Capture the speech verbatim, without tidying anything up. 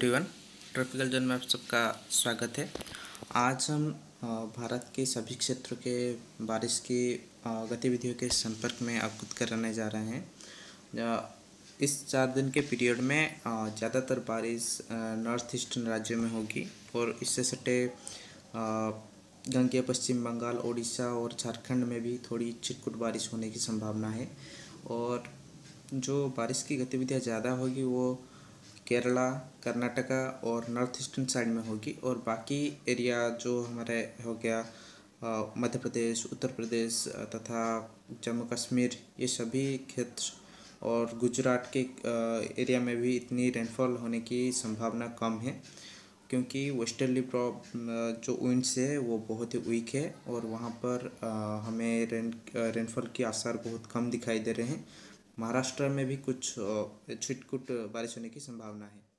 Everyone, tropical zone में आप सबका स्वागत है। आज हम भारत के सभी क्षेत्रों के बारिश की गतिविधियों के संपर्क में अवगत कराने जा रहे हैं। इस चार दिन के पीरियड में ज़्यादातर बारिश नॉर्थ ईस्टर्न राज्यों में होगी और इससे सटे गंगे पश्चिम बंगाल, ओडिशा और झारखंड में भी थोड़ी छिटपुट बारिश होने की संभावना है। और जो बारिश की गतिविधियाँ ज़्यादा होगी वो केरला, कर्नाटका और नॉर्थ ईस्टर्न साइड में होगी। और बाकी एरिया जो हमारे हो गया मध्य प्रदेश, उत्तर प्रदेश तथा जम्मू कश्मीर, ये सभी क्षेत्र और गुजरात के एरिया में भी इतनी रेनफॉल होने की संभावना कम है, क्योंकि वेस्टर्ली जो विंड्स है वो बहुत ही वीक है और वहाँ पर हमें रेन रेनफॉल के आसार बहुत कम दिखाई दे रहे हैं। महाराष्ट्र में भी कुछ छिटपुट बारिश होने की संभावना है।